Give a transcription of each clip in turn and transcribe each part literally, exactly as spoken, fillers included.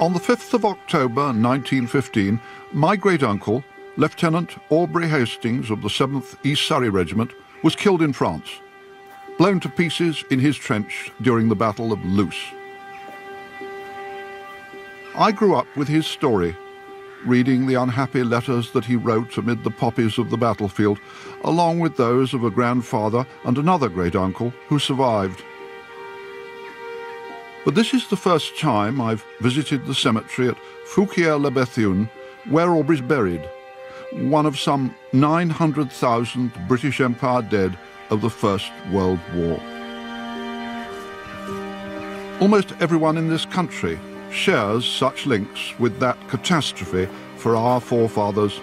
On the fifth of October nineteen fifteen, my great-uncle, Lieutenant Aubrey Hastings of the seventh East Surrey Regiment, was killed in France, blown to pieces in his trench during the Battle of Loos. I grew up with his story, reading the unhappy letters that he wrote amid the poppies of the battlefield, along with those of a grandfather and another great-uncle who survived. But this is the first time I've visited the cemetery at Fouquier-le-Bethune, where Aubrey's buried, one of some nine hundred thousand British Empire dead of the First World War. Almost everyone in this country shares such links with that catastrophe for our forefathers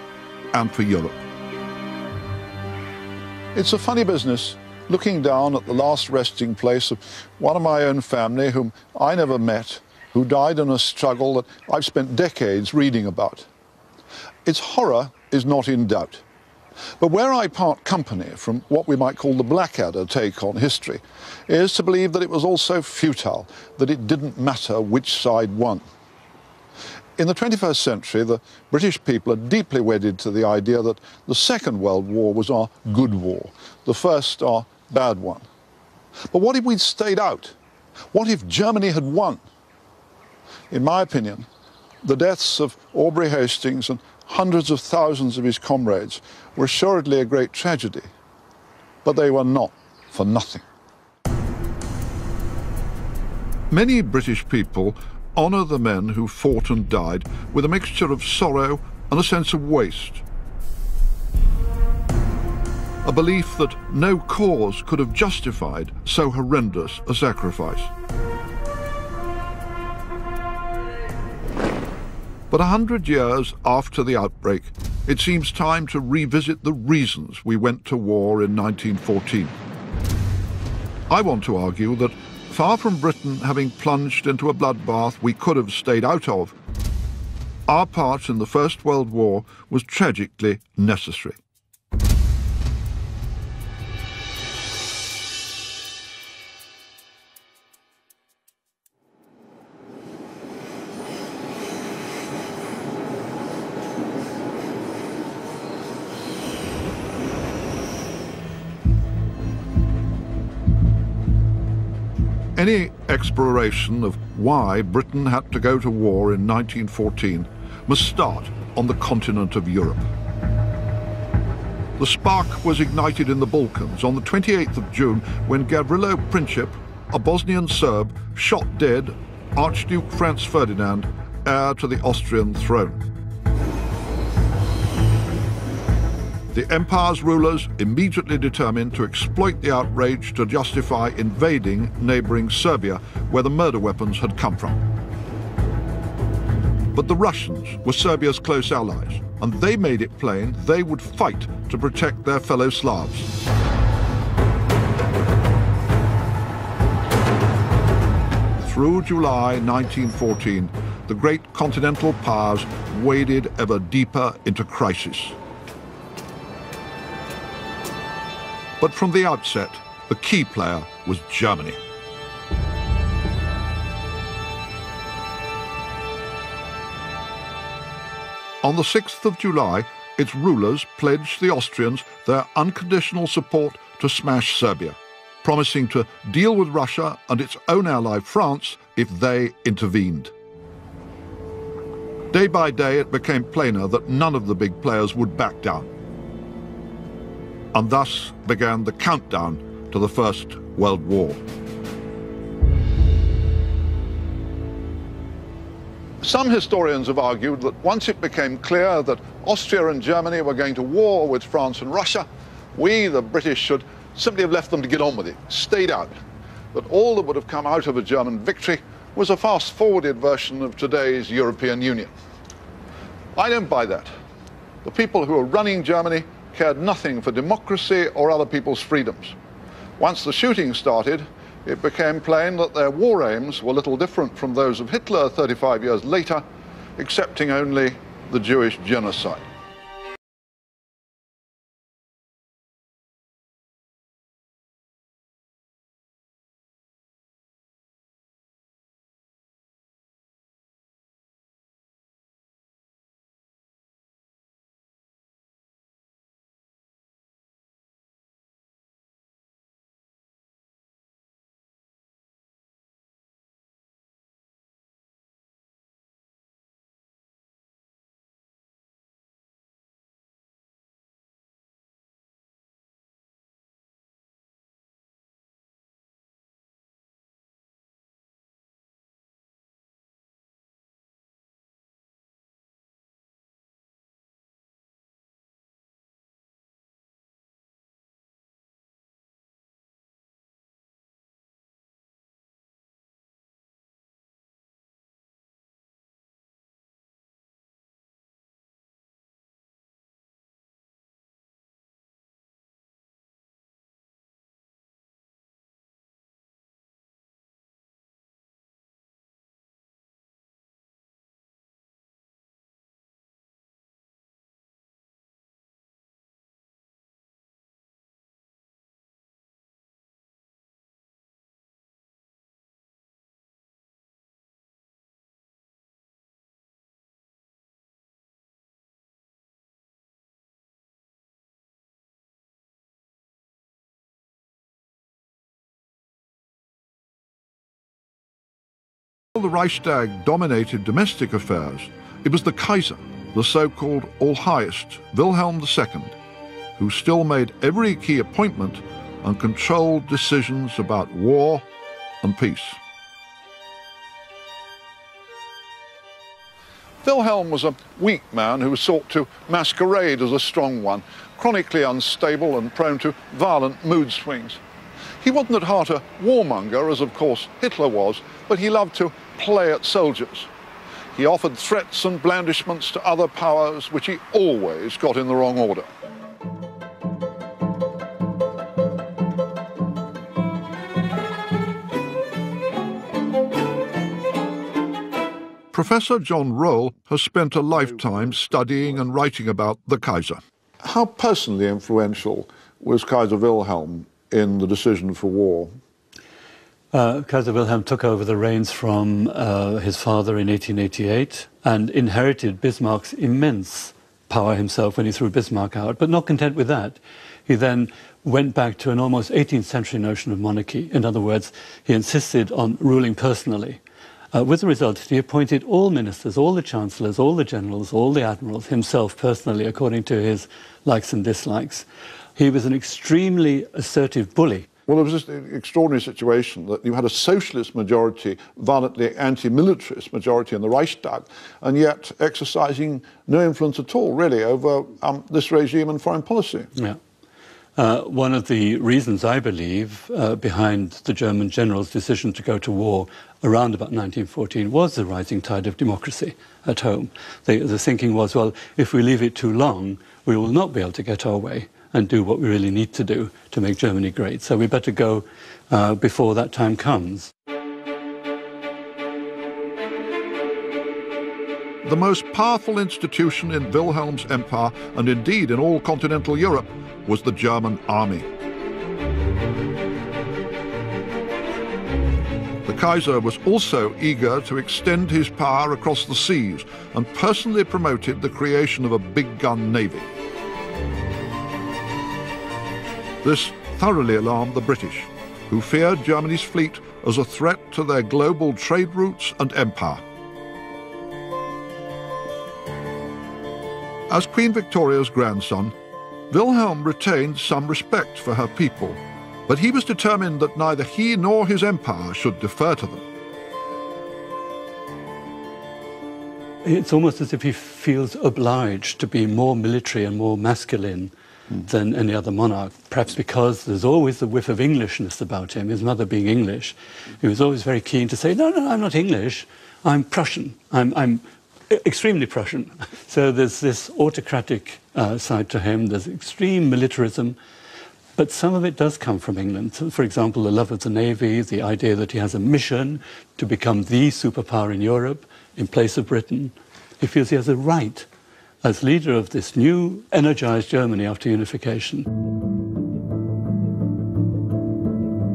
and for Europe. It's a funny business, looking down at the last resting place of one of my own family whom I never met, who died in a struggle that I've spent decades reading about. Its horror is not in doubt. But where I part company from what we might call the Blackadder take on history is to believe that it was all so futile that it didn't matter which side won. In the twenty-first century, the British people are deeply wedded to the idea that the Second World War was our good war, the first our bad one. But what if we'd stayed out? What if Germany had won? In my opinion, the deaths of Aubrey Hastings and hundreds of thousands of his comrades were assuredly a great tragedy, but they were not for nothing. Many British people honour the men who fought and died with a mixture of sorrow and a sense of waste, a belief that no cause could have justified so horrendous a sacrifice. But a hundred years after the outbreak, it seems time to revisit the reasons we went to war in nineteen fourteen. I want to argue that, far from Britain having plunged into a bloodbath we could have stayed out of, our part in the First World War was tragically necessary. Any exploration of why Britain had to go to war in nineteen fourteen must start on the continent of Europe. The spark was ignited in the Balkans on the twenty-eighth of June when Gavrilo Princip, a Bosnian Serb, shot dead Archduke Franz Ferdinand, heir to the Austrian throne. The empire's rulers immediately determined to exploit the outrage to justify invading neighbouring Serbia, where the murder weapons had come from. But the Russians were Serbia's close allies, and they made it plain they would fight to protect their fellow Slavs. Through July nineteen fourteen, the great continental powers waded ever deeper into crisis. But from the outset, the key player was Germany. On the sixth of July, its rulers pledged the Austrians their unconditional support to smash Serbia, promising to deal with Russia and its own ally France if they intervened. Day by day, it became plainer that none of the big players would back down. And thus began the countdown to the First World War. Some historians have argued that once it became clear that Austria and Germany were going to war with France and Russia, we, the British, should simply have left them to get on with it, stayed out. That all that would have come out of a German victory was a fast-forwarded version of today's European Union. I don't buy that. The people who are running Germany cared nothing for democracy or other people's freedoms. Once the shooting started, it became plain that their war aims were little different from those of Hitler thirty-five years later, excepting only the Jewish genocide. While the Reichstag dominated domestic affairs, it was the Kaiser, the so-called Allhighest, Wilhelm the Second, who still made every key appointment and controlled decisions about war and peace. Wilhelm was a weak man who sought to masquerade as a strong one, chronically unstable and prone to violent mood swings. He wasn't at heart a warmonger, as of course Hitler was, but he loved to play at soldiers. He offered threats and blandishments to other powers, which he always got in the wrong order. Professor John Rohl has spent a lifetime studying and writing about the Kaiser. How personally influential was Kaiser Wilhelm in the decision for war? Uh, Kaiser Wilhelm took over the reins from uh, his father in eighteen eighty-eight and inherited Bismarck's immense power himself when he threw Bismarck out. But not content with that, he then went back to an almost eighteenth century notion of monarchy. In other words, he insisted on ruling personally. Uh, with the result, he appointed all ministers, all the chancellors, all the generals, all the admirals, himself personally, according to his likes and dislikes. He was an extremely assertive bully. Well, it was just an extraordinary situation that you had a socialist majority, violently anti-militarist majority in the Reichstag, and yet exercising no influence at all, really, over um, this regime and foreign policy. Yeah. Uh, one of the reasons, I believe, uh, behind the German general's decision to go to war around about nineteen fourteen was the rising tide of democracy at home. The, the thinking was, well, if we leave it too long, we will not be able to get our way and do what we really need to do to make Germany great. So we better go uh, before that time comes. The most powerful institution in Wilhelm's empire, and indeed in all continental Europe, was the German army. The Kaiser was also eager to extend his power across the seas and personally promoted the creation of a big-gun navy. This thoroughly alarmed the British, who feared Germany's fleet as a threat to their global trade routes and empire. As Queen Victoria's grandson, Wilhelm retained some respect for her people, but he was determined that neither he nor his empire should defer to them. It's almost as if he feels obliged to be more military and more masculine mm. than any other monarch, perhaps because there's always the whiff of Englishness about him, his mother being English. He was always very keen to say, no, no, I'm not English, I'm Prussian, I'm, I'm extremely Prussian. So there's this autocratic uh, side to him, there's extreme militarism, but some of it does come from England. So, for example, the love of the navy, the idea that he has a mission to become the superpower in Europe in place of Britain. He feels he has a right as leader of this new, energized Germany after unification.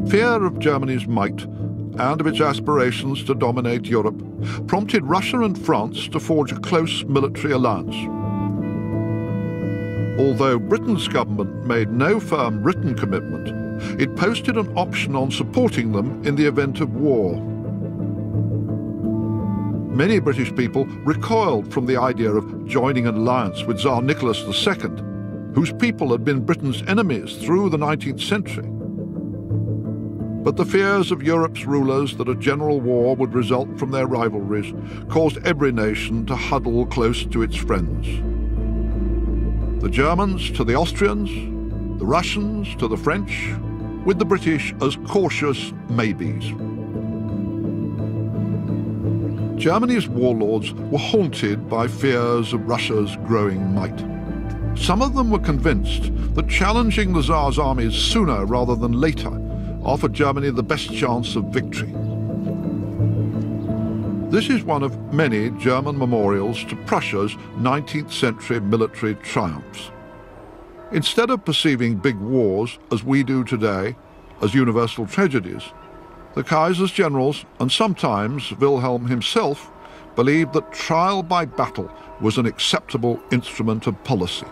Fear of Germany's might and of its aspirations to dominate Europe prompted Russia and France to forge a close military alliance. Although Britain's government made no firm written commitment, it posted an option on supporting them in the event of war. Many British people recoiled from the idea of joining an alliance with Tsar Nicholas the Second, whose people had been Britain's enemies through the nineteenth century. But the fears of Europe's rulers that a general war would result from their rivalries caused every nation to huddle close to its friends. The Germans to the Austrians, the Russians to the French, with the British as cautious maybes. Germany's warlords were haunted by fears of Russia's growing might. Some of them were convinced that challenging the Tsar's armies sooner rather than later offered Germany the best chance of victory. This is one of many German memorials to Prussia's nineteenth century military triumphs. Instead of perceiving big wars, as we do today, as universal tragedies, the Kaiser's generals, and sometimes Wilhelm himself, believed that trial by battle was an acceptable instrument of policy.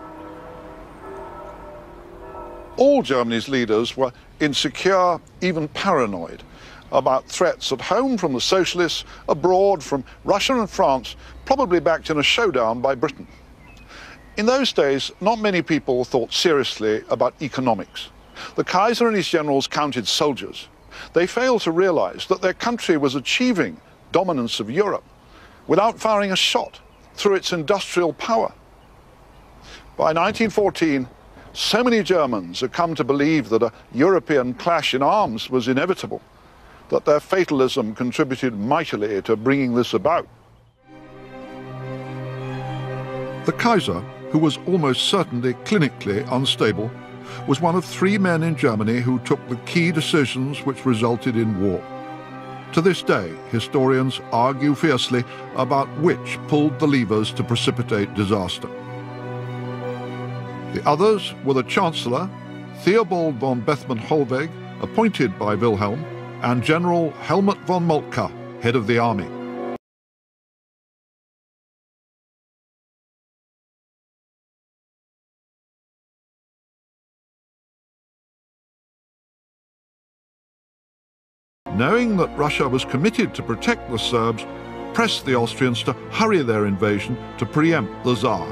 All Germany's leaders were insecure, even paranoid, about threats at home from the socialists, abroad from Russia and France, probably backed in a showdown by Britain. In those days, not many people thought seriously about economics. The Kaiser and his generals counted soldiers. They failed to realize that their country was achieving dominance of Europe without firing a shot through its industrial power. By nineteen fourteen, so many Germans had come to believe that a European clash in arms was inevitable, that their fatalism contributed mightily to bringing this about. The Kaiser, who was almost certainly clinically unstable, was one of three men in Germany who took the key decisions which resulted in war. To this day, historians argue fiercely about which pulled the levers to precipitate disaster. The others were the Chancellor, Theobald von Bethmann-Holweg, appointed by Wilhelm, and General Helmut von Moltke, head of the army. Knowing that Russia was committed to protect the Serbs, pressed the Austrians to hurry their invasion to preempt the Tsar.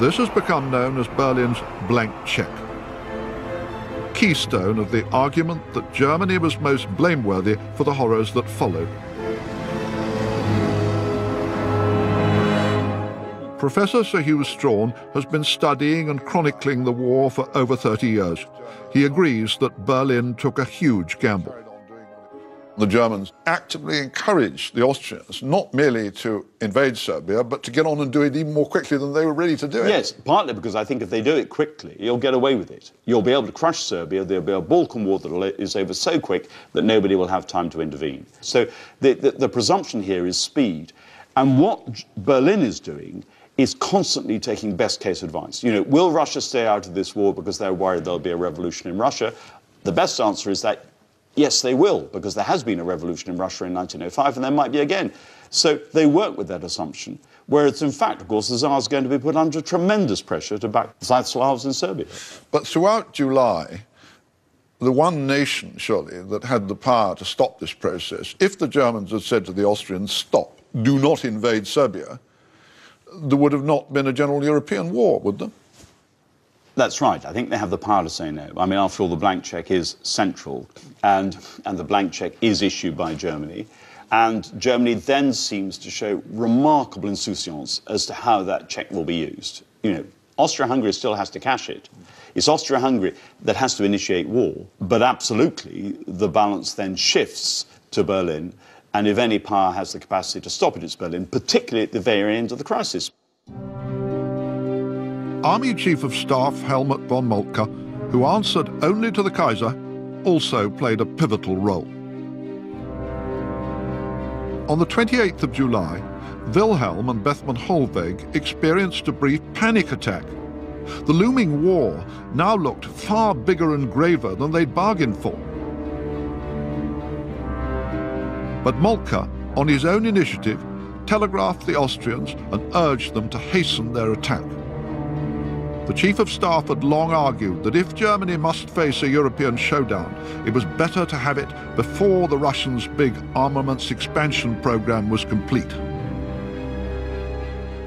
This has become known as Berlin's blank check, keystone of the argument that Germany was most blameworthy for the horrors that followed. Professor Sir Hugh Strawn has been studying and chronicling the war for over thirty years. He agrees that Berlin took a huge gamble. The Germans actively encouraged the Austrians not merely to invade Serbia, but to get on and do it even more quickly than they were ready to do it. Yes, partly because I think if they do it quickly, you'll get away with it. You'll be able to crush Serbia, there'll be a Balkan war that is over so quick that nobody will have time to intervene. So the, the, the presumption here is speed. And what Berlin is doing is constantly taking best-case advice. You know, will Russia stay out of this war because they're worried there'll be a revolution in Russia? The best answer is that, yes, they will, because there has been a revolution in Russia in nineteen oh five, and there might be again. So they work with that assumption, whereas, in fact, of course, the Tsar's going to be put under tremendous pressure to back the South Slavs in Serbia. But throughout July, the one nation, surely, that had the power to stop this process, if the Germans had said to the Austrians, stop, do not invade Serbia, there would have not been a general European war, would there? That's right. I think they have the power to say no. I mean, after all, the blank cheque is central, and, and the blank cheque is issued by Germany. And Germany then seems to show remarkable insouciance as to how that cheque will be used. You know, Austria-Hungary still has to cash it. It's Austria-Hungary that has to initiate war. But absolutely, the balance then shifts to Berlin. And if any power has the capacity to stop it, it's Berlin, particularly at the very end of the crisis. Army Chief of Staff Helmut von Moltke, who answered only to the Kaiser, also played a pivotal role. On the twenty-eighth of July, Wilhelm and Bethmann-Holweg experienced a brief panic attack. The looming war now looked far bigger and graver than they'd bargained for. But Moltke, on his own initiative, telegraphed the Austrians and urged them to hasten their attack. The Chief of Staff had long argued that if Germany must face a European showdown, it was better to have it before the Russians' big armaments expansion program was complete.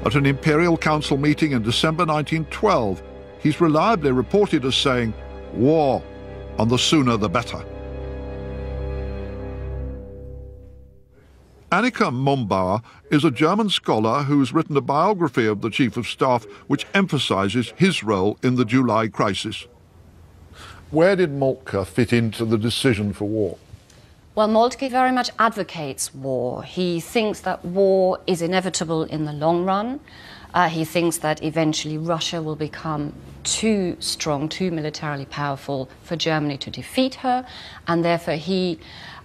At an Imperial Council meeting in December nineteen twelve, he's reliably reported as saying, "War, and the sooner the better." Annika Mombauer is a German scholar who's written a biography of the Chief of Staff which emphasizes his role in the July crisis. Where did Moltke fit into the decision for war? Well, Moltke very much advocates war. He thinks that war is inevitable in the long run. Uh, he thinks that eventually Russia will become too strong, too militarily powerful for Germany to defeat her, and therefore he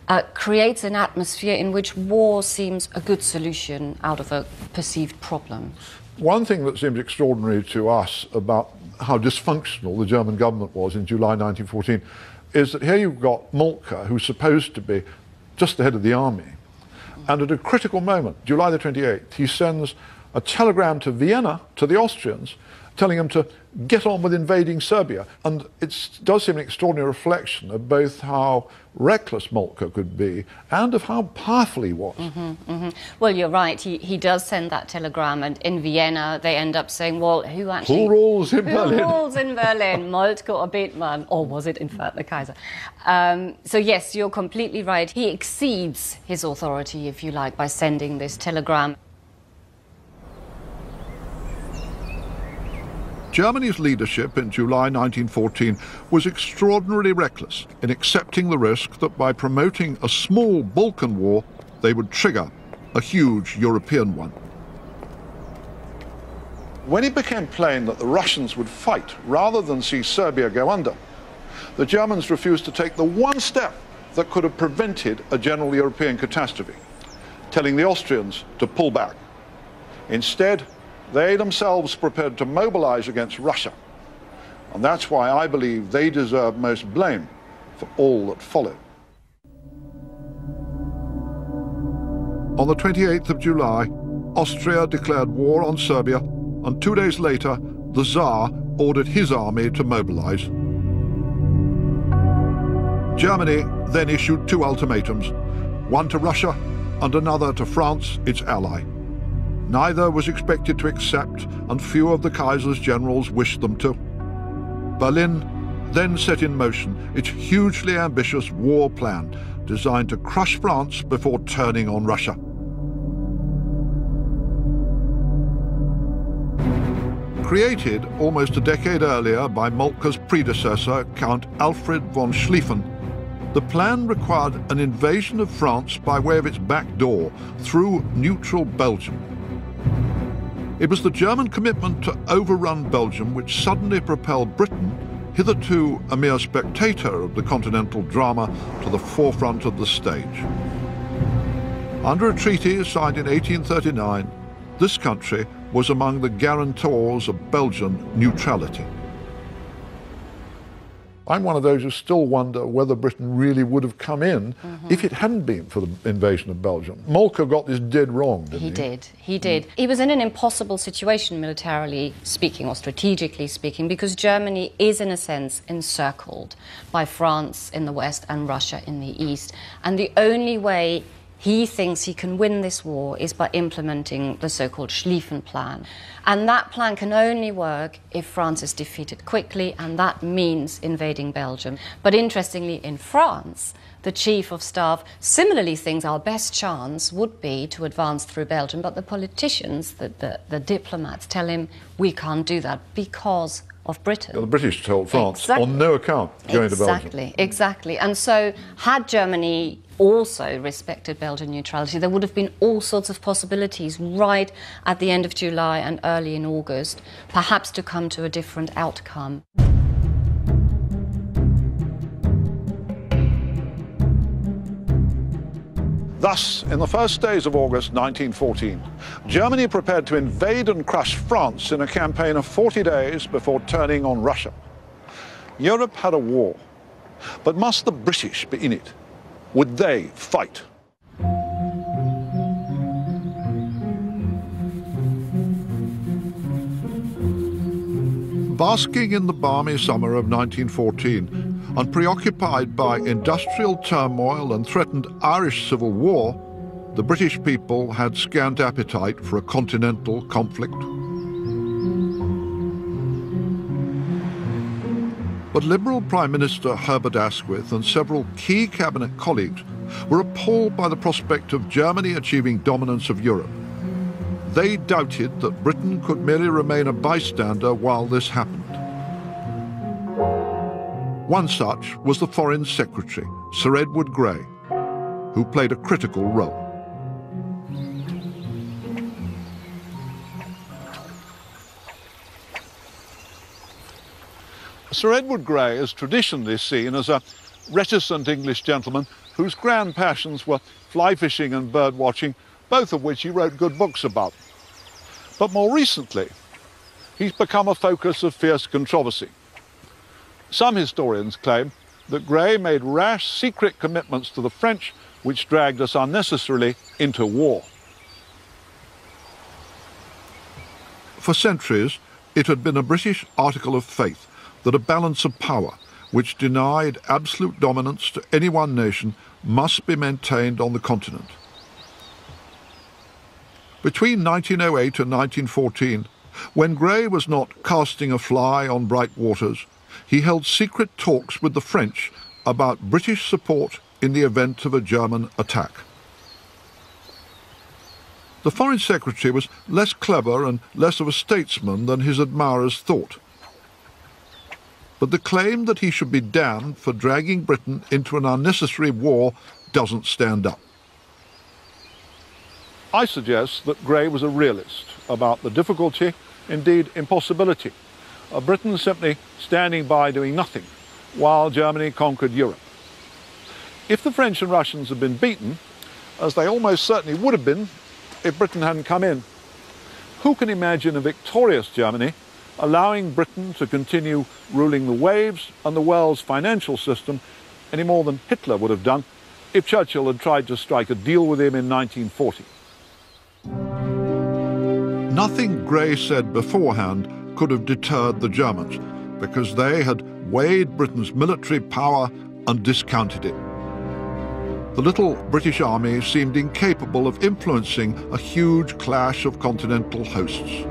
Uh, creates an atmosphere in which war seems a good solution out of a perceived problem. One thing that seems extraordinary to us about how dysfunctional the German government was in July nineteen fourteen is that here you've got Moltke, who's supposed to be just the head of the army, and at a critical moment, July the twenty-eighth, he sends a telegram to Vienna, to the Austrians, telling them to get on with invading Serbia. And it does seem an extraordinary reflection of both how reckless Moltke could be and of how powerful he was. Mm-hmm, mm-hmm. Well, you're right. He, he does send that telegram, and in Vienna they end up saying, well, who actually... Who rules in who Berlin? Who rules in Berlin? Moltke or Bethmann? Or was it, in fact, the Kaiser? Um, so, yes, you're completely right. He exceeds his authority, if you like, by sending this telegram. Germany's leadership in July nineteen fourteen was extraordinarily reckless in accepting the risk that by promoting a small Balkan war, they would trigger a huge European one. When it became plain that the Russians would fight rather than see Serbia go under, the Germans refused to take the one step that could have prevented a general European catastrophe, telling the Austrians to pull back. Instead, they themselves prepared to mobilize against Russia. And that's why I believe they deserve most blame for all that followed. On the twenty-eighth of July, Austria declared war on Serbia, and two days later, the Tsar ordered his army to mobilize. Germany then issued two ultimatums, one to Russia and another to France, its ally. Neither was expected to accept, and few of the Kaiser's generals wished them to. Berlin then set in motion its hugely ambitious war plan, designed to crush France before turning on Russia. Created almost a decade earlier by Moltke's predecessor, Count Alfred von Schlieffen, the plan required an invasion of France by way of its back door, through neutral Belgium. It was the German commitment to overrun Belgium which suddenly propelled Britain, hitherto a mere spectator of the continental drama, to the forefront of the stage. Under a treaty signed in eighteen thirty-nine, this country was among the guarantors of Belgian neutrality. I'm one of those who still wonder whether Britain really would have come in mm-hmm. if it hadn't been for the invasion of Belgium. Moltke got this dead wrong, didn't he? He did. He did. Mm. He was in an impossible situation, militarily speaking or strategically speaking, because Germany is, in a sense, encircled by France in the west and Russia in the east. And the only way he thinks he can win this war is by implementing the so-called Schlieffen plan. And that plan can only work if France is defeated quickly, and that means invading Belgium. But interestingly, in France, the chief of staff similarly thinks our best chance would be to advance through Belgium, but the politicians, the, the, the diplomats, tell him we can't do that because of Britain. Well, the British told France, exactly. on no account, going exactly. to Belgium. Exactly, exactly. And so, had Germany also respected Belgian neutrality, there would have been all sorts of possibilities right at the end of July and early in August, perhaps to come to a different outcome. Thus, in the first days of August nineteen fourteen, Germany prepared to invade and crush France in a campaign of forty days before turning on Russia. Europe had a war, but must the British be in it? Would they fight? Basking in the balmy summer of nineteen fourteen and preoccupied by industrial turmoil and threatened Irish civil war, the British people had scant appetite for a continental conflict. But Liberal Prime Minister Herbert Asquith and several key cabinet colleagues were appalled by the prospect of Germany achieving dominance of Europe. They doubted that Britain could merely remain a bystander while this happened. One such was the Foreign Secretary, Sir Edward Grey, who played a critical role. Sir Edward Grey is traditionally seen as a reticent English gentleman whose grand passions were fly fishing and bird watching, both of which he wrote good books about. But more recently, he's become a focus of fierce controversy. Some historians claim that Grey made rash, secret commitments to the French, which dragged us unnecessarily into war. For centuries, It had been a British article of faith that a balance of power which denied absolute dominance to any one nation must be maintained on the continent. Between nineteen oh eight and nineteen fourteen, when Grey was not casting a fly on bright waters, he held secret talks with the French about British support in the event of a German attack. The Foreign Secretary was less clever and less of a statesman than his admirers thought. But the claim that he should be damned for dragging Britain into an unnecessary war doesn't stand up. I suggest that Grey was a realist about the difficulty, indeed impossibility, of Britain simply standing by doing nothing while Germany conquered Europe. If the French and Russians had been beaten, as they almost certainly would have been if Britain hadn't come in, who can imagine a victorious Germany allowing Britain to continue ruling the waves and the world's financial system any more than Hitler would have done if Churchill had tried to strike a deal with him in nineteen forty? Nothing Grey said beforehand could have deterred the Germans, because they had weighed Britain's military power and discounted it. The little British army seemed incapable of influencing a huge clash of continental hosts.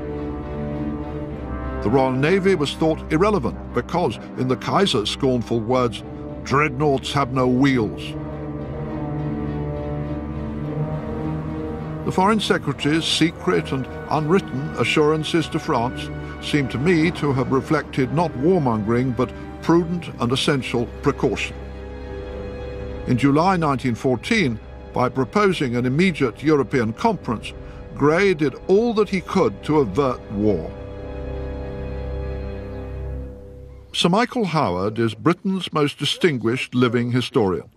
The Royal Navy was thought irrelevant because, in the Kaiser's scornful words, dreadnoughts have no wheels. The Foreign Secretary's secret and unwritten assurances to France seem to me to have reflected not warmongering but prudent and essential precaution. In July nineteen fourteen, by proposing an immediate European conference, Grey did all that he could to avert war. Sir Michael Howard is Britain's most distinguished living historian.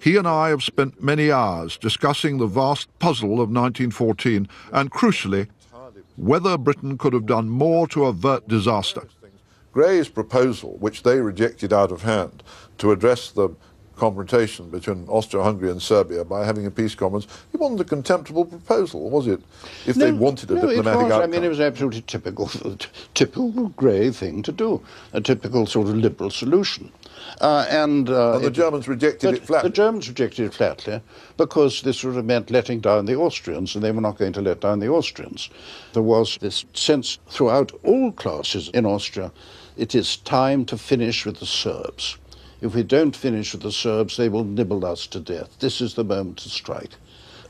He and I have spent many hours discussing the vast puzzle of nineteen fourteen and, crucially, whether Britain could have done more to avert disaster. Grey's proposal, which they rejected out of hand, to address the confrontation between Austria-Hungary and Serbia by having a peace conference, it wasn't a contemptible proposal, was it? If no, they wanted a no, diplomatic it was, outcome. I mean, it was absolutely typical, typical Grey thing to do, a typical sort of liberal solution. Uh, and, uh, and the it, Germans rejected the, it flatly. The Germans rejected it flatly because this would have meant letting down the Austrians, and they were not going to let down the Austrians. There was this sense throughout all classes in Austria, it is time to finish with the Serbs. If we don't finish with the Serbs, they will nibble us to death. This is the moment to strike.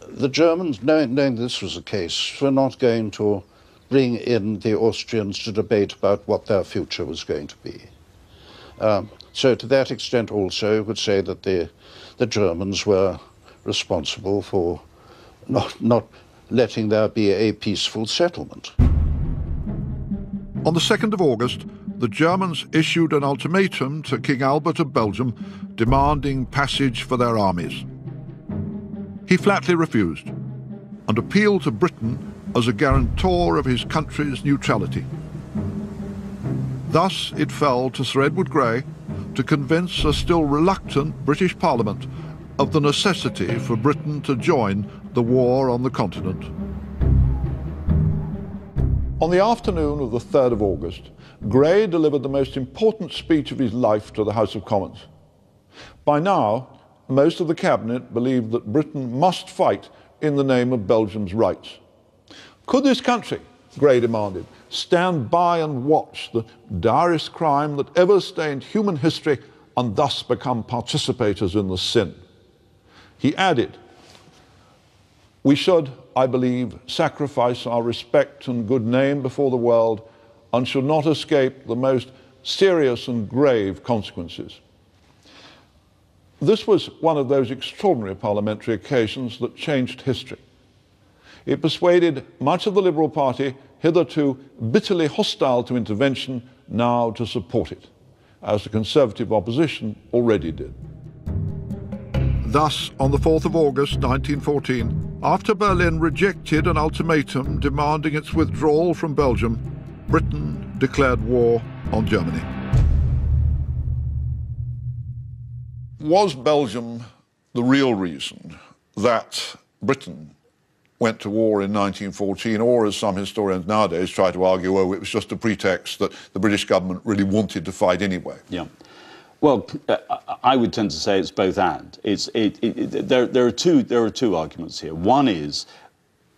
The Germans, knowing, knowing this was the case, were not going to bring in the Austrians to debate about what their future was going to be. Um, so to that extent also, you could say that the, the Germans were responsible for not, not letting there be a peaceful settlement. On the second of August, the Germans issued an ultimatum to King Albert of Belgium demanding passage for their armies. He flatly refused and appealed to Britain as a guarantor of his country's neutrality. Thus it fell to Sir Edward Grey to convince a still reluctant British Parliament of the necessity for Britain to join the war on the continent. On the afternoon of the third of August, Grey delivered the most important speech of his life to the House of Commons. By now, most of the cabinet believed that Britain must fight in the name of Belgium's rights. Could this country, Grey demanded, stand by and watch the direst crime that ever stained human history and thus become participators in the sin? He added, "We should, I believe, sacrifice our respect and good name before the world and should not escape the most serious and grave consequences." This was one of those extraordinary parliamentary occasions that changed history. It persuaded much of the Liberal Party, hitherto bitterly hostile to intervention, now to support it, as the Conservative opposition already did. Thus, on the fourth of August nineteen fourteen, after Berlin rejected an ultimatum demanding its withdrawal from Belgium, Britain declared war on Germany. Was Belgium the real reason that Britain went to war in nineteen fourteen, or as some historians nowadays try to argue, oh, it was just a pretext that the British government really wanted to fight anyway. Yeah. Well, I would tend to say it's both and. It's, it, it, there, there, are two, there are two arguments here. One is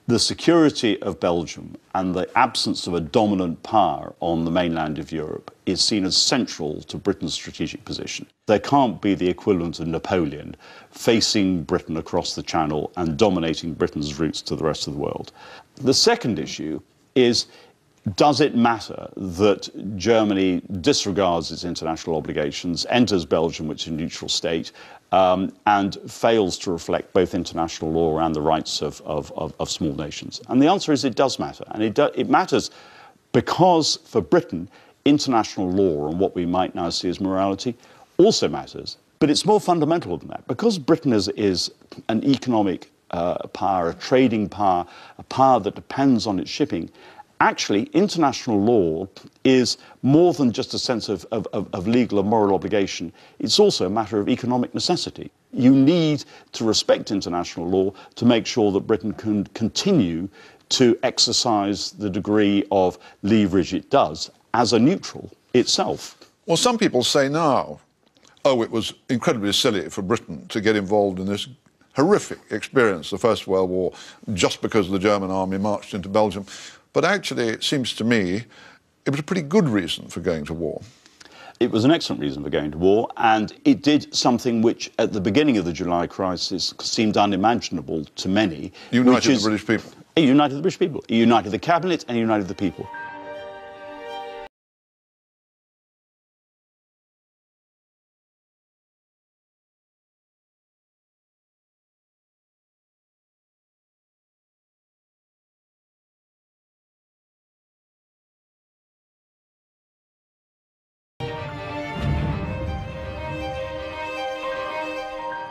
the security of Belgium and the absence of a dominant power on the mainland of Europe is seen as central to Britain's strategic position. There can't be the equivalent of Napoleon facing Britain across the Channel and dominating Britain's routes to the rest of the world. The second issue is, does it matter that Germany disregards its international obligations, enters Belgium, which is a neutral state, um, and fails to reflect both international law and the rights of, of, of, of small nations? And the answer is it does matter. And it, do, it matters because, for Britain, international law and what we might now see as morality also matters. But it's more fundamental than that. Because Britain is, is an economic uh, power, a trading power, a power that depends on its shipping, actually, international law is more than just a sense of, of, of legal and moral obligation. It's also a matter of economic necessity. You need to respect international law to make sure that Britain can continue to exercise the degree of leverage it does as a neutral itself. Well, some people say now, oh, it was incredibly silly for Britain to get involved in this horrific experience, the First World War, just because the German army marched into Belgium. But actually, it seems to me, it was a pretty good reason for going to war. It was an excellent reason for going to war, and it did something which, at the beginning of the July crisis, seemed unimaginable to many. United the British people. It united the British people. It united the cabinet and it united the people.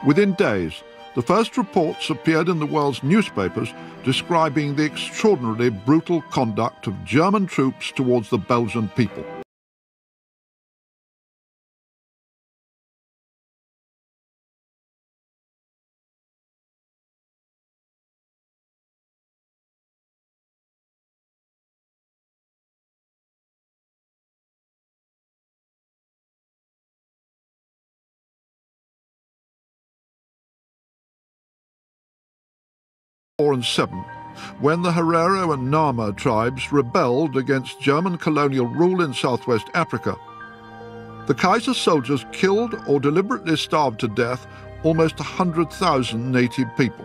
Within days, the first reports appeared in the world's newspapers describing the extraordinarily brutal conduct of German troops towards the Belgian people. four and seven, when the Herero and Nama tribes rebelled against German colonial rule in southwest Africa, the Kaiser soldiers killed or deliberately starved to death almost one hundred thousand native people.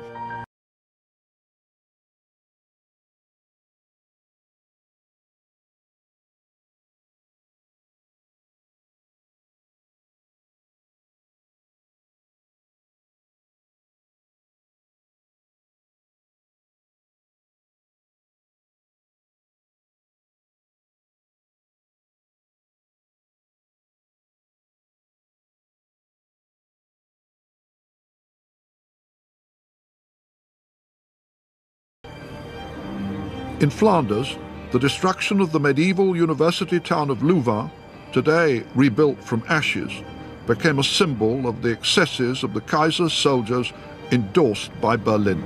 In Flanders, the destruction of the medieval university town of Louvain, today rebuilt from ashes, became a symbol of the excesses of the Kaiser's soldiers endorsed by Berlin.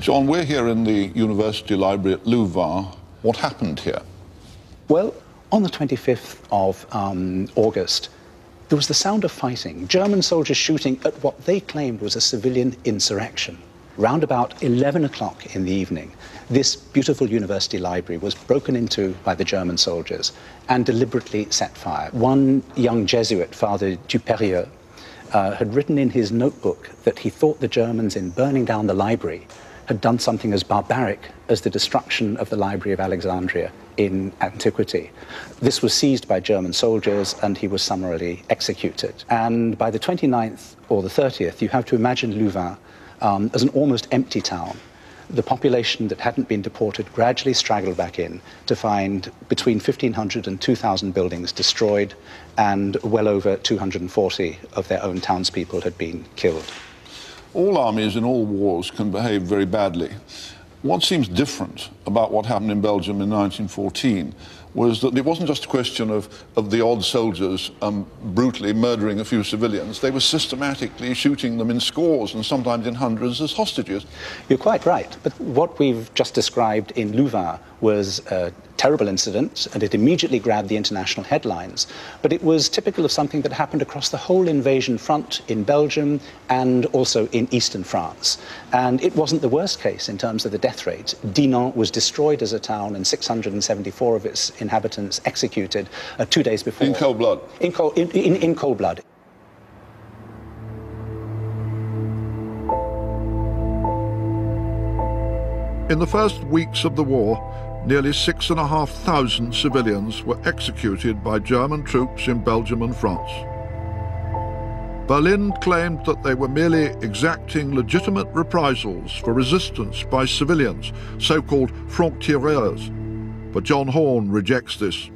John, we're here in the university library at Louvain. What happened here? Well, on the twenty-fifth of um, August, there was the sound of fighting, German soldiers shooting at what they claimed was a civilian insurrection. Round about eleven o'clock in the evening, this beautiful university library was broken into by the German soldiers and deliberately set fire. One young Jesuit, Father Duperieux, uh, had written in his notebook that he thought the Germans, in burning down the library, had done something as barbaric as the destruction of the Library of Alexandria in antiquity. This was seized by German soldiers and he was summarily executed. And by the twenty-ninth or the thirtieth, you have to imagine Louvain um, as an almost empty town. The population that hadn't been deported gradually straggled back in to find between fifteen hundred and two thousand buildings destroyed, and well over two hundred forty of their own townspeople had been killed. All armies in all wars can behave very badly. What seems different about what happened in Belgium in nineteen fourteen was that it wasn't just a question of, of the odd soldiers um, brutally murdering a few civilians. They were systematically shooting them in scores and sometimes in hundreds as hostages. You're quite right. But what we've just described in Louvain was a terrible incident, and it immediately grabbed the international headlines. But it was typical of something that happened across the whole invasion front in Belgium and also in eastern France. And it wasn't the worst case in terms of the death rate. Dinant was destroyed as a town and six hundred seventy-four of its inhabitants executed uh, two days before. In cold blood. In cold, in, in, in cold blood. In the first weeks of the war, nearly six and a half thousand civilians were executed by German troops in Belgium and France. Berlin claimed that they were merely exacting legitimate reprisals for resistance by civilians, so-called francs-tireurs. But John Horne rejects this.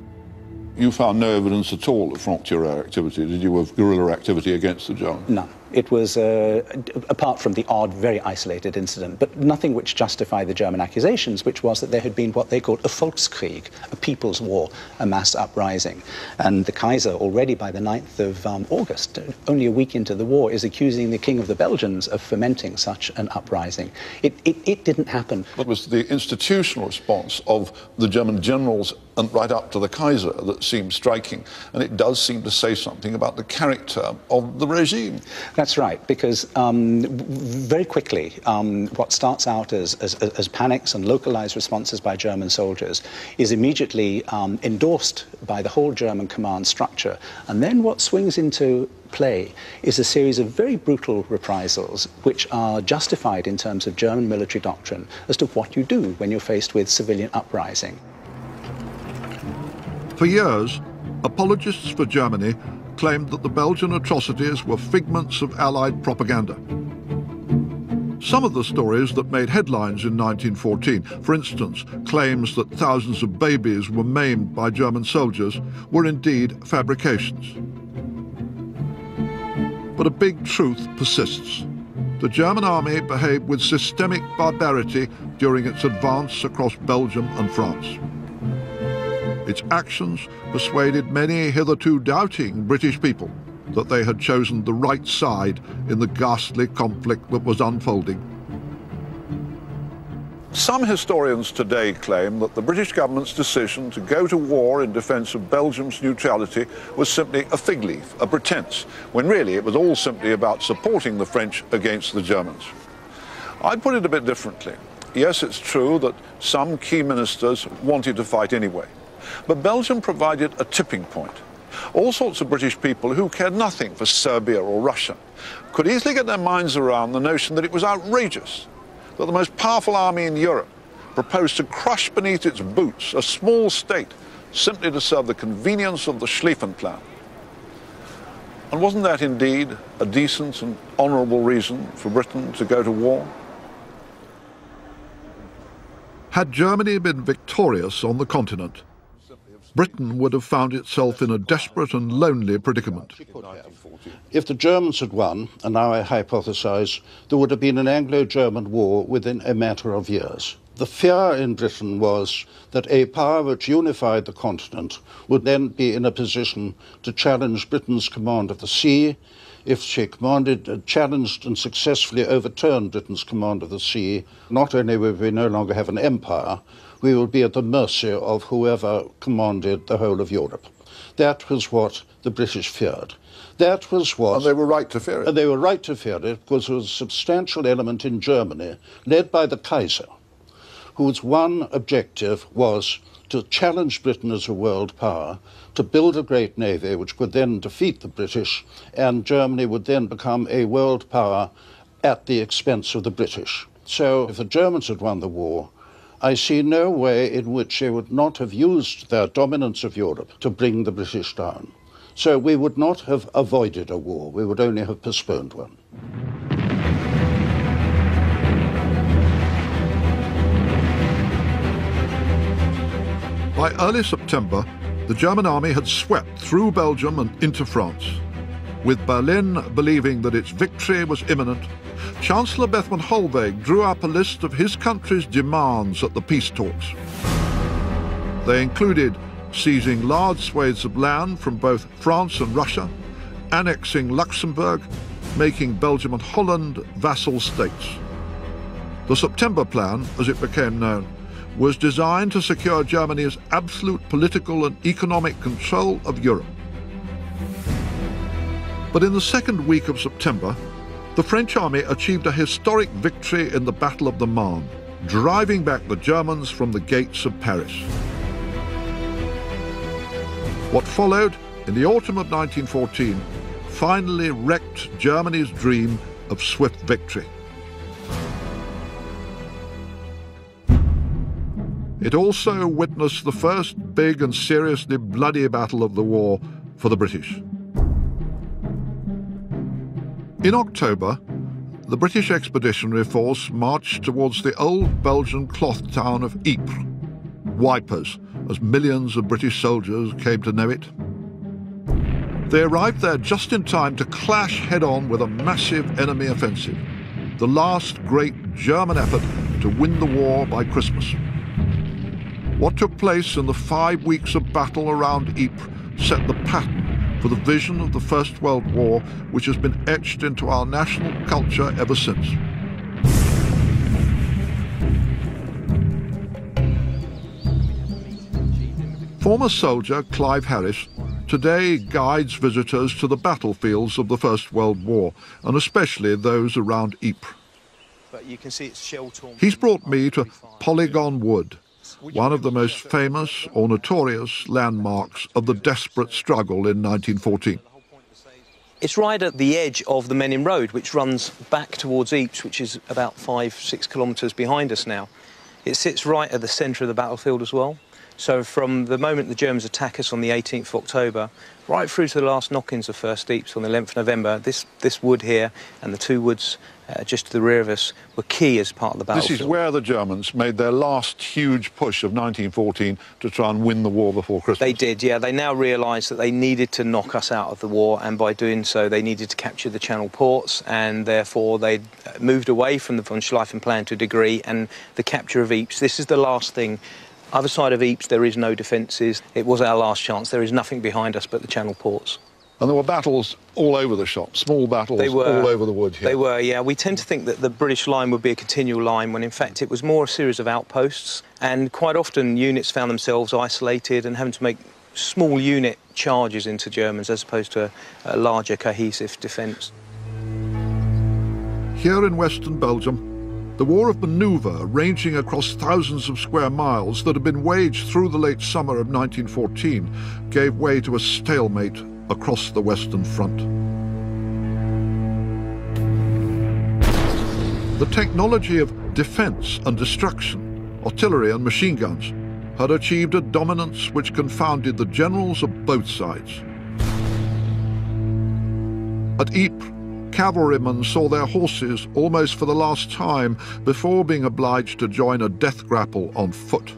You found no evidence at all of franc-tireur activity, did you, of guerrilla activity against the Germans? None. It was, uh, apart from the odd, very isolated incident, but nothing which justified the German accusations, which was that there had been what they called a Volkskrieg, a people's war, a mass uprising. And the Kaiser, already by the ninth of um, August, only a week into the war, is accusing the King of the Belgians of fomenting such an uprising. It, it, it didn't happen. It was the institutional response of the German generals and right up to the Kaiser that seems striking, and it does seem to say something about the character of the regime. That's right, because um, very quickly, um, what starts out as, as, as panics and localized responses by German soldiers is immediately um, endorsed by the whole German command structure, and then what swings into play is a series of very brutal reprisals which are justified in terms of German military doctrine as to what you do when you're faced with civilian uprising. For years, apologists for Germany claimed that the Belgian atrocities were figments of Allied propaganda. Some of the stories that made headlines in nineteen fourteen, for instance, claims that thousands of babies were maimed by German soldiers, were indeed fabrications. But a big truth persists. The German army behaved with systemic barbarity during its advance across Belgium and France. Its actions persuaded many hitherto doubting British people that they had chosen the right side in the ghastly conflict that was unfolding. Some historians today claim that the British government's decision to go to war in defence of Belgium's neutrality was simply a fig leaf, a pretence, when really it was all simply about supporting the French against the Germans. I'd put it a bit differently. Yes, it's true that some key ministers wanted to fight anyway. But Belgium provided a tipping point. All sorts of British people who cared nothing for Serbia or Russia could easily get their minds around the notion that it was outrageous that the most powerful army in Europe proposed to crush beneath its boots a small state simply to serve the convenience of the Schlieffen plan. And wasn't that indeed a decent and honourable reason for Britain to go to war? Had Germany been victorious on the continent, Britain would have found itself in a desperate and lonely predicament. If the Germans had won, and now I hypothesize, there would have been an Anglo-German war within a matter of years. The fear in Britain was that a power which unified the continent would then be in a position to challenge Britain's command of the sea. If she commanded, challenged and successfully overturned Britain's command of the sea, not only would we no longer have an empire, we would be at the mercy of whoever commanded the whole of Europe. That was what the British feared. That was what... And they were right to fear it. And they were right to fear it because there was a substantial element in Germany, led by the Kaiser, whose one objective was to challenge Britain as a world power, to build a great navy which could then defeat the British, and Germany would then become a world power at the expense of the British. So if the Germans had won the war, I see no way in which they would not have used their dominance of Europe to bring the British down. So we would not have avoided a war, we would only have postponed one. By early September, the German army had swept through Belgium and into France. With Berlin believing that its victory was imminent, Chancellor Bethmann-Holweg drew up a list of his country's demands at the peace talks. They included seizing large swathes of land from both France and Russia, annexing Luxembourg, making Belgium and Holland vassal states. The September Plan, as it became known, was designed to secure Germany's absolute political and economic control of Europe. But in the second week of September, the French army achieved a historic victory in the Battle of the Marne, driving back the Germans from the gates of Paris. What followed, in the autumn of nineteen fourteen, finally wrecked Germany's dream of swift victory. It also witnessed the first big and seriously bloody battle of the war for the British. In October, the British Expeditionary Force marched towards the old Belgian cloth town of Ypres, Wipers, as millions of British soldiers came to know it. They arrived there just in time to clash head-on with a massive enemy offensive, the last great German effort to win the war by Christmas. What took place in the five weeks of battle around Ypres set the pattern for the vision of the First World War, which has been etched into our national culture ever since. Former soldier Clive Harris today guides visitors to the battlefields of the First World War, and especially those around Ypres. But you can see it's shell-torn. He's brought me to Polygon Wood, one of the most famous or notorious landmarks of the desperate struggle in nineteen fourteen. It's right at the edge of the Menin Road, which runs back towards Ypres, which is about five, six kilometres behind us now. It sits right at the centre of the battlefield as well. So from the moment the Germans attack us on the eighteenth of October, right through to the last knock-ins of First Ypres on the eleventh of November, this, this wood here and the two woods Uh, just to the rear of us were key as part of the battle. This is where the Germans made their last huge push of nineteen fourteen to try and win the war before Christmas. They did, yeah. They now realised that they needed to knock us out of the war, and by doing so they needed to capture the Channel ports, and therefore they moved away from the von Schlieffen plan to a degree, and the capture of Ypres. This is the last thing. Other side of Ypres there is no defences. It was our last chance. There is nothing behind us but the Channel ports. And there were battles all over the shop, small battles they were, all over the wood here. They were, yeah. We tend to think that the British line would be a continual line, when in fact it was more a series of outposts, and quite often units found themselves isolated and having to make small unit charges into Germans as opposed to a, a larger cohesive defence. Here in western Belgium, the war of manoeuvre ranging across thousands of square miles that had been waged through the late summer of nineteen fourteen gave way to a stalemate across the Western Front. The technology of defence and destruction, artillery and machine guns, had achieved a dominance which confounded the generals of both sides. At Ypres, cavalrymen saw their horses almost for the last time before being obliged to join a death grapple on foot.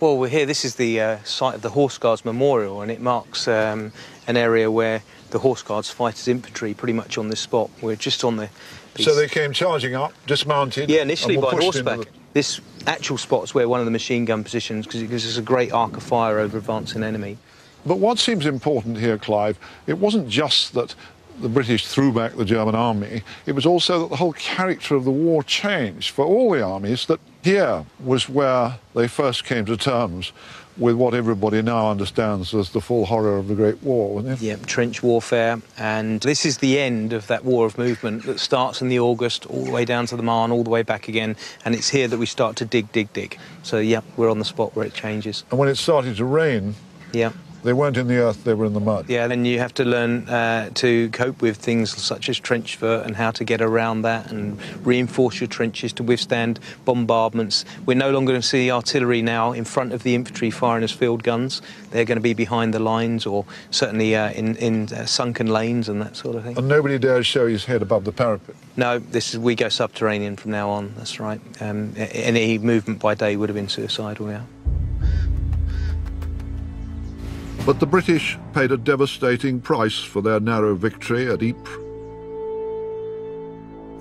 Well, we're here. This is the uh, site of the Horse Guards Memorial, and it marks um, an area where the Horse Guards fight as infantry, pretty much on this spot. We're just on the... Piece. So they came charging up, dismounted... Yeah, initially by horseback. The... This actual spot's where one of the machine gun positions, because it gives us a great arc of fire over advancing enemy. But what seems important here, Clive, it wasn't just that the British threw back the German army, it was also that the whole character of the war changed for all the armies, that here was where they first came to terms with what everybody now understands as the full horror of the Great War, wasn't it? Yeah, trench warfare, and this is the end of that war of movement that starts in the August, all the way down to the Marne, all the way back again, and it's here that we start to dig, dig, dig. So, yeah, we're on the spot where it changes. And when it started to rain... Yeah. They weren't in the earth, they were in the mud. Yeah, then you have to learn uh, to cope with things such as trench fort and how to get around that and reinforce your trenches to withstand bombardments. We're no longer going to see artillery now in front of the infantry firing as field guns. They're going to be behind the lines, or certainly uh, in, in uh, sunken lanes and that sort of thing. And nobody dares show his head above the parapet? No, this is, we go subterranean from now on, that's right. Um, any movement by day would have been suicidal, yeah. But the British paid a devastating price for their narrow victory at Ypres.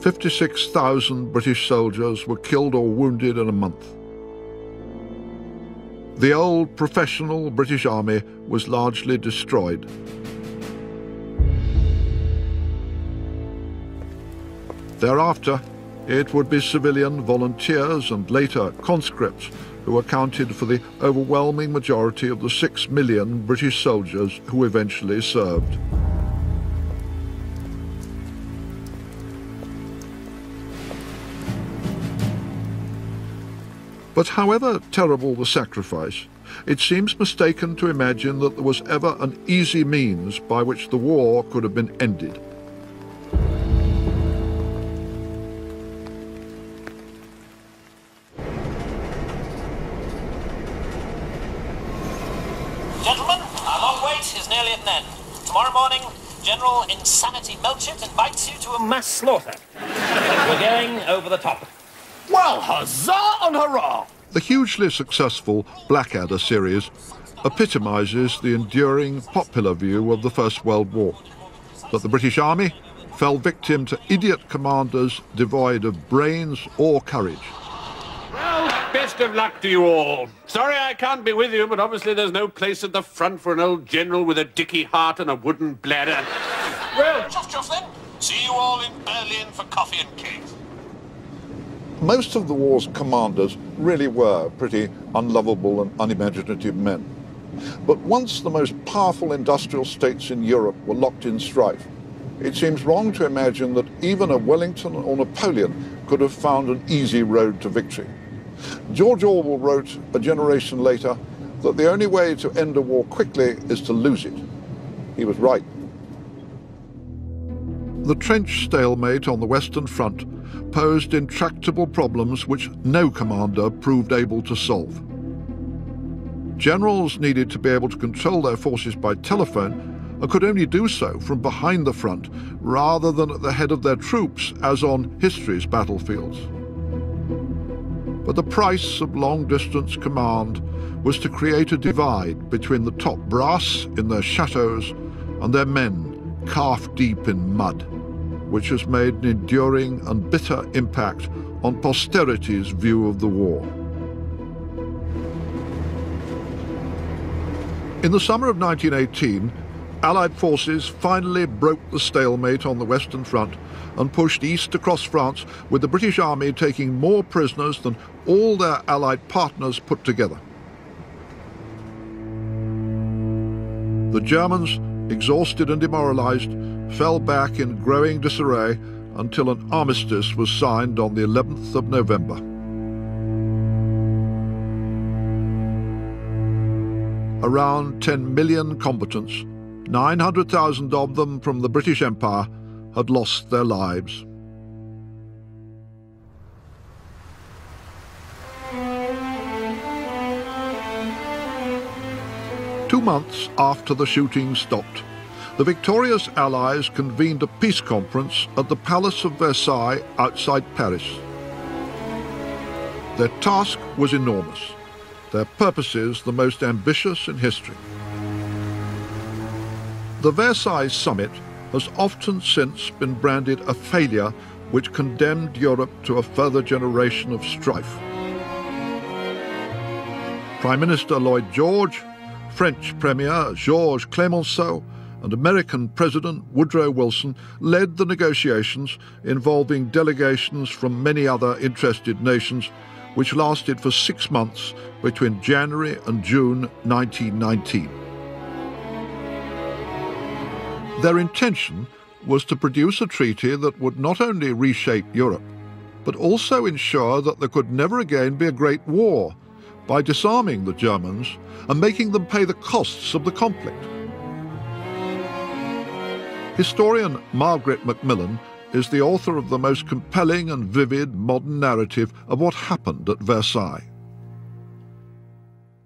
fifty-six thousand British soldiers were killed or wounded in a month. The old professional British army was largely destroyed. Thereafter, it would be civilian volunteers and later conscripts who accounted for the overwhelming majority of the six million British soldiers who eventually served. But however terrible the sacrifice, it seems mistaken to imagine that there was ever an easy means by which the war could have been ended. Gentlemen, our long wait is nearly at an end. Tomorrow morning, General Insanity Melchett invites you to a mass slaughter. We're going over the top. Well, huzzah and hurrah! The hugely successful Blackadder series epitomizes the enduring popular view of the First World War, that the British Army fell victim to idiot commanders devoid of brains or courage. Well, best of luck to you all. Sorry I can't be with you, but obviously there's no place at the front for an old general with a dicky heart and a wooden bladder. Well, chuff chuff then. See you all in Berlin for coffee and cake. Most of the war's commanders really were pretty unlovable and unimaginative men. But once the most powerful industrial states in Europe were locked in strife, it seems wrong to imagine that even a Wellington or Napoleon could have found an easy road to victory. George Orwell wrote a generation later that the only way to end a war quickly is to lose it. He was right. The trench stalemate on the Western Front posed intractable problems which no commander proved able to solve. Generals needed to be able to control their forces by telephone and could only do so from behind the front rather than at the head of their troops as on history's battlefields. But the price of long-distance command was to create a divide between the top brass in their chateaus and their men calf-deep in mud, which has made an enduring and bitter impact on posterity's view of the war. In the summer of nineteen eighteen, Allied forces finally broke the stalemate on the Western Front and pushed east across France, with the British Army taking more prisoners than all their Allied partners put together. The Germans, exhausted and demoralized, fell back in growing disarray until an armistice was signed on the eleventh of November. Around ten million combatants, nine hundred thousand of them from the British Empire, had lost their lives. Two months after the shooting stopped, the victorious Allies convened a peace conference at the Palace of Versailles outside Paris. Their task was enormous, their purposes the most ambitious in history. The Versailles summit has often since been branded a failure which condemned Europe to a further generation of strife. Prime Minister Lloyd George, French Premier Georges Clemenceau, and American President Woodrow Wilson led the negotiations involving delegations from many other interested nations, which lasted for six months between January and June nineteen nineteen. Their intention was to produce a treaty that would not only reshape Europe, but also ensure that there could never again be a great war by disarming the Germans and making them pay the costs of the conflict. Historian Margaret Macmillan is the author of the most compelling and vivid modern narrative of what happened at Versailles.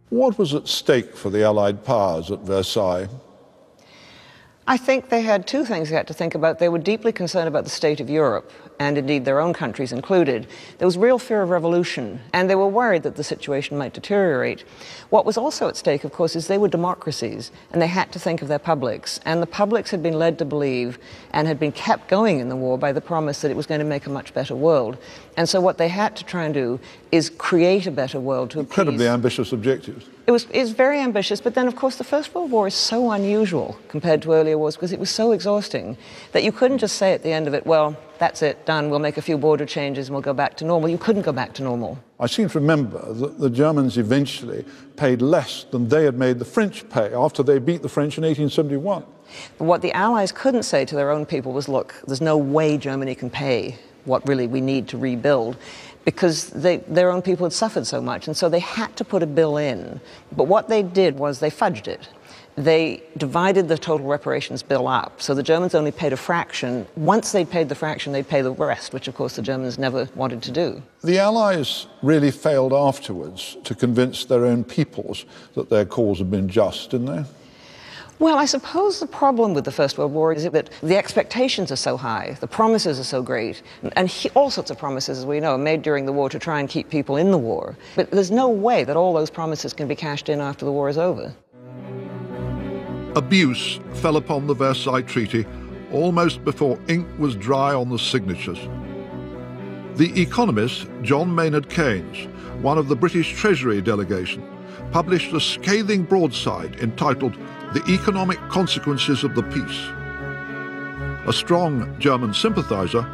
What was at stake for the Allied powers at Versailles? I think they had two things they had to think about. They were deeply concerned about the state of Europe and indeed their own countries included, there was real fear of revolution, and they were worried that the situation might deteriorate. What was also at stake, of course, is they were democracies, and they had to think of their publics, and the publics had been led to believe and had been kept going in the war by the promise that it was going to make a much better world. And so what they had to try and do is create a better world to appease. Incredibly ambitious objectives. It was, it was very ambitious, but then, of course, the First World War is so unusual compared to earlier wars because it was so exhausting that you couldn't just say at the end of it, well, that's it, done, we'll make a few border changes and we'll go back to normal. You couldn't go back to normal. I seem to remember that the Germans eventually paid less than they had made the French pay after they beat the French in eighteen seventy-one. But what the Allies couldn't say to their own people was, look, there's no way Germany can pay what really we need to rebuild, because they, their own people had suffered so much, and so they had to put a bill in. But what they did was they fudged it. They divided the total reparations bill up, so the Germans only paid a fraction. Once they'd paid the fraction, they'd pay the rest, which, of course, the Germans never wanted to do. The Allies really failed afterwards to convince their own peoples that their cause had been just, didn't they? Well, I suppose the problem with the First World War is that the expectations are so high, the promises are so great, and he, all sorts of promises, as we know, are made during the war to try and keep people in the war. But there's no way that all those promises can be cashed in after the war is over. Abuse fell upon the Versailles Treaty almost before ink was dry on the signatures. The economist John Maynard Keynes, one of the British Treasury delegation, published a scathing broadside entitled The Economic Consequences of the Peace. A strong German sympathizer,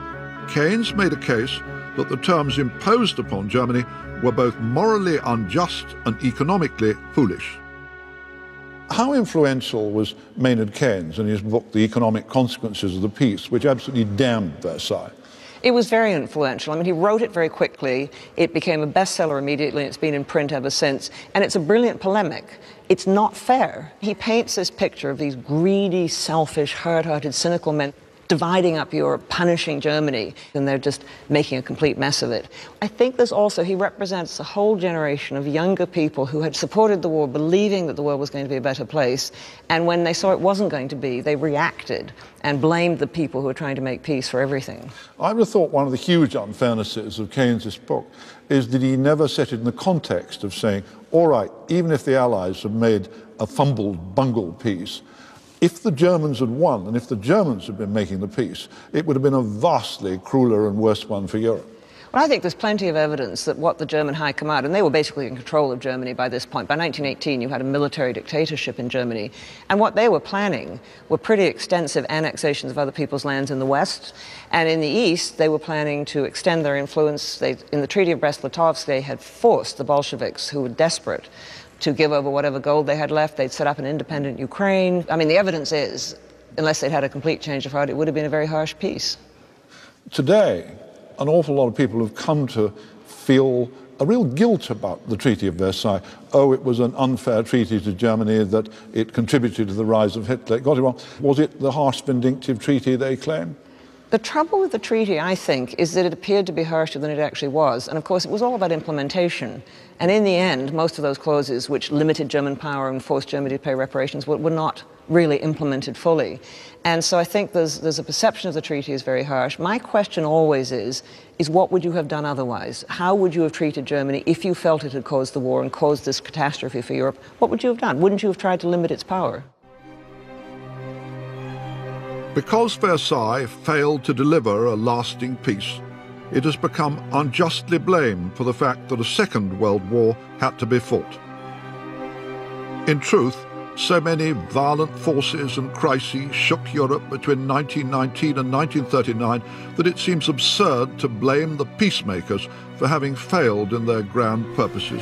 Keynes made a case that the terms imposed upon Germany were both morally unjust and economically foolish. How influential was Maynard Keynes in his book The Economic Consequences of the Peace, which absolutely damned Versailles? It was very influential. I mean, he wrote it very quickly. It became a bestseller immediately. It's been in print ever since. And it's a brilliant polemic. It's not fair. He paints this picture of these greedy, selfish, hard-hearted, cynical men dividing up Europe, punishing Germany, and they're just making a complete mess of it. I think there's also, he represents a whole generation of younger people who had supported the war, believing that the world was going to be a better place, and when they saw it wasn't going to be, they reacted and blamed the people who were trying to make peace for everything. I would have thought one of the huge unfairnesses of Keynes's book is that he never set it in the context of saying, all right, even if the Allies have made a fumbled, bungled peace, if the Germans had won, and if the Germans had been making the peace, it would have been a vastly crueler and worse one for Europe. Well, I think there's plenty of evidence that what the German High Command, and they were basically in control of Germany by this point. By nineteen eighteen, you had a military dictatorship in Germany, and what they were planning were pretty extensive annexations of other people's lands in the West, and in the East, they were planning to extend their influence. They, in the Treaty of Brest-Litovsk, they had forced the Bolsheviks, who were desperate, to give over whatever gold they had left. They'd set up an independent Ukraine. I mean, the evidence is, unless they'd had a complete change of heart, it would have been a very harsh peace. Today, an awful lot of people have come to feel a real guilt about the Treaty of Versailles. Oh, it was an unfair treaty to Germany, that it contributed to the rise of Hitler. It got it wrong. Was it the harsh, vindictive treaty they claim? The trouble with the treaty, I think, is that it appeared to be harsher than it actually was. And, of course, it was all about implementation. And in the end, most of those clauses which limited German power and forced Germany to pay reparations were, were not really implemented fully. And so I think there's, there's a perception of the treaty as very harsh. My question always is, is what would you have done otherwise? How would you have treated Germany if you felt it had caused the war and caused this catastrophe for Europe? What would you have done? Wouldn't you have tried to limit its power? Because Versailles failed to deliver a lasting peace, it has become unjustly blamed for the fact that a Second World War had to be fought. In truth, so many violent forces and crises shook Europe between nineteen nineteen and nineteen thirty-nine that it seems absurd to blame the peacemakers for having failed in their grand purposes.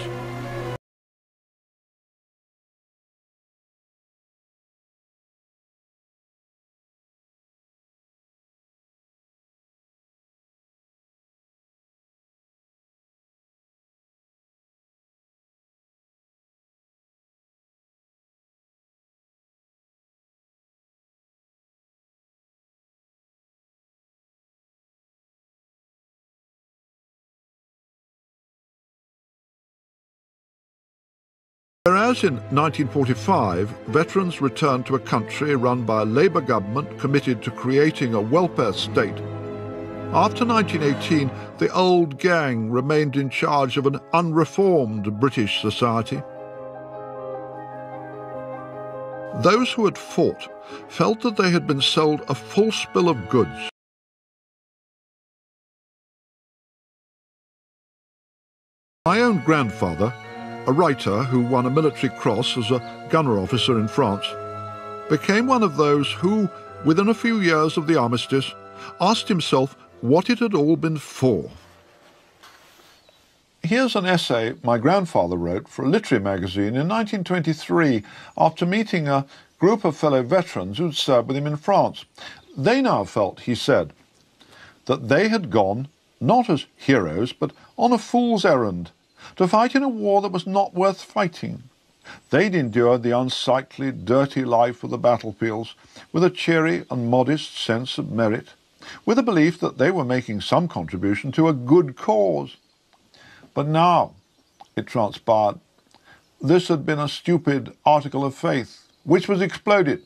Whereas in nineteen forty-five, veterans returned to a country run by a Labour government committed to creating a welfare state, After nineteen eighteen, the old gang remained in charge of an unreformed British society. Those who had fought felt that they had been sold a false bill of goods. My own grandfather, a writer who won a military cross as a gunner officer in France, became one of those who, within a few years of the armistice, asked himself what it had all been for. Here's an essay my grandfather wrote for a literary magazine in nineteen twenty-three after meeting a group of fellow veterans who'd served with him in France. They now felt, he said, that they had gone, not as heroes, but on a fool's errand, to fight in a war that was not worth fighting. They'd endured the unsightly, dirty life of the battlefields with a cheery and modest sense of merit, with a belief that they were making some contribution to a good cause. But now, it transpired, this had been a stupid article of faith, which was exploded.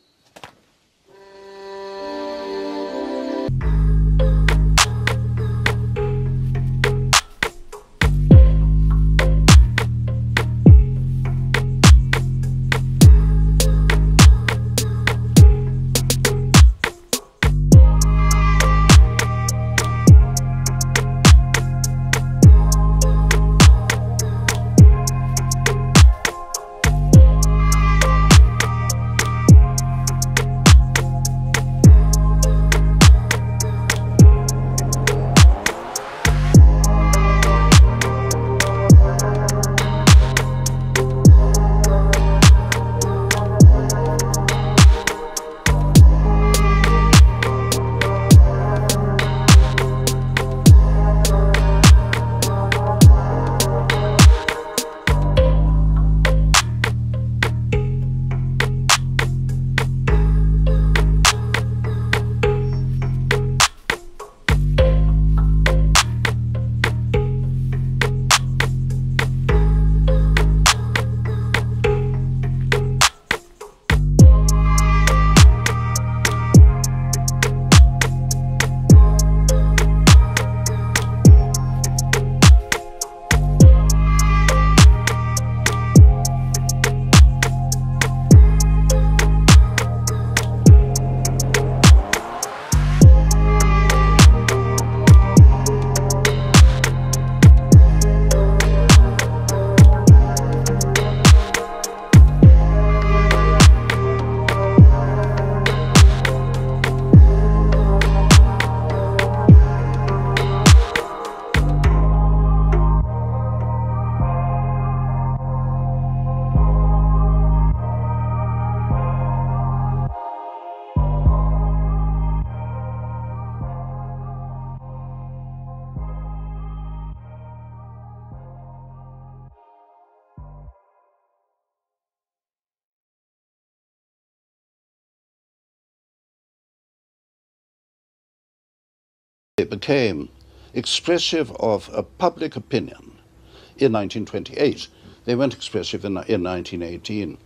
It became expressive of a public opinion in nineteen twenty-eight. They weren't expressive in, in nineteen eighteen.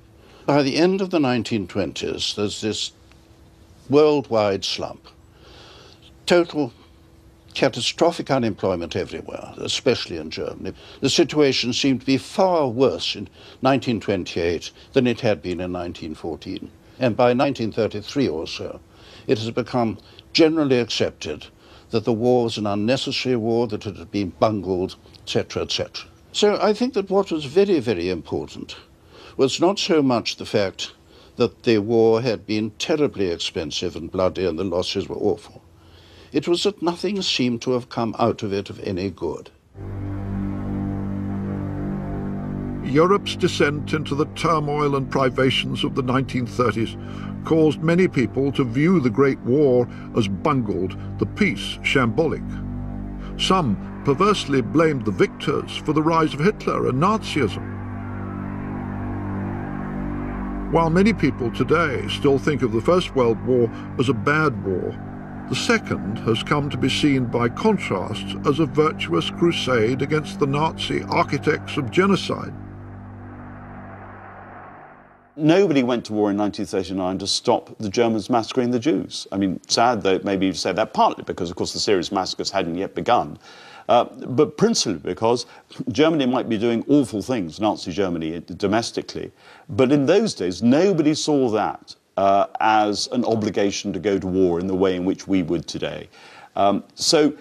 By the end of the nineteen twenties, there's this worldwide slump, total catastrophic unemployment everywhere, especially in Germany. The situation seemed to be far worse in nineteen twenty-eight than it had been in nineteen fourteen. And by nineteen thirty-three or so, it has become generally accepted that the war was an unnecessary war, that it had been bungled, et cetera, et cetera. So I think that what was very, very important was not so much the fact that the war had been terribly expensive and bloody and the losses were awful. It was that nothing seemed to have come out of it of any good. Europe's descent into the turmoil and privations of the nineteen thirties caused many people to view the Great War as bungled, the peace shambolic. Some perversely blamed the victors for the rise of Hitler and Nazism. While many people today still think of the First World War as a bad war, the second has come to be seen by contrast as a virtuous crusade against the Nazi architects of genocide. Nobody went to war in nineteen thirty-nine to stop the Germans massacring the Jews. I mean, sad though it may be to say that, partly because, of course, the serious massacres hadn't yet begun, uh, but principally because Germany might be doing awful things, Nazi Germany, domestically. But in those days, nobody saw that uh, as an obligation to go to war in the way in which we would today. Um, so,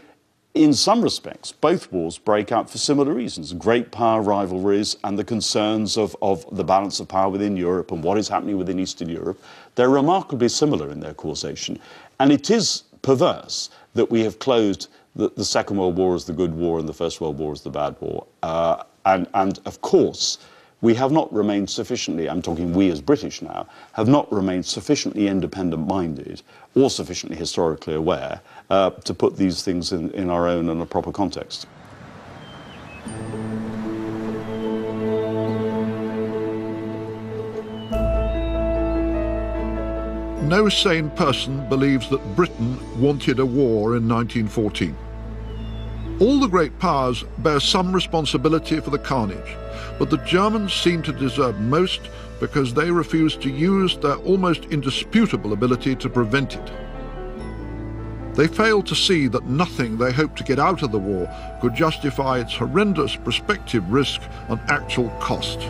in some respects, both wars break out for similar reasons, great power rivalries and the concerns of, of the balance of power within Europe and what is happening within Eastern Europe. They're remarkably similar in their causation. And it is perverse that we have closed the, the Second World War as the good war and the First World War as the bad war. Uh, and, and, of course, we have not remained sufficiently, I'm talking we as British now, have not remained sufficiently independent-minded or sufficiently historically aware uh, to put these things in, in our own and a proper context. No sane person believes that Britain wanted a war in nineteen fourteen. All the great powers bear some responsibility for the carnage, but the Germans seem to deserve most because they refused to use their almost indisputable ability to prevent it. They failed to see that nothing they hoped to get out of the war could justify its horrendous prospective risk and actual cost.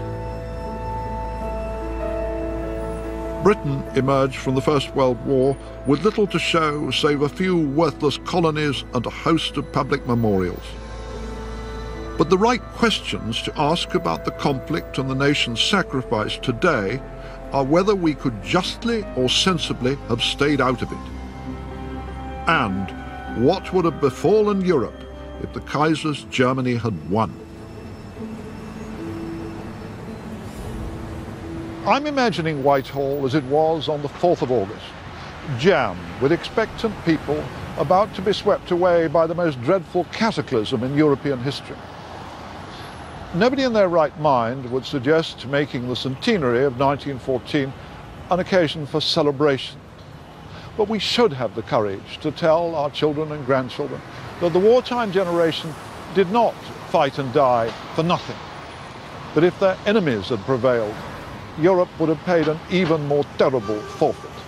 Britain emerged from the First World War with little to show save a few worthless colonies and a host of public memorials. But the right questions to ask about the conflict and the nation's sacrifice today are whether we could justly or sensibly have stayed out of it. And what would have befallen Europe if the Kaiser's Germany had won? I'm imagining Whitehall as it was on the fourth of August, jammed with expectant people about to be swept away by the most dreadful cataclysm in European history. Nobody in their right mind would suggest making the centenary of nineteen fourteen an occasion for celebration. But we should have the courage to tell our children and grandchildren that the wartime generation did not fight and die for nothing, that if their enemies had prevailed, Europe would have paid an even more terrible forfeit.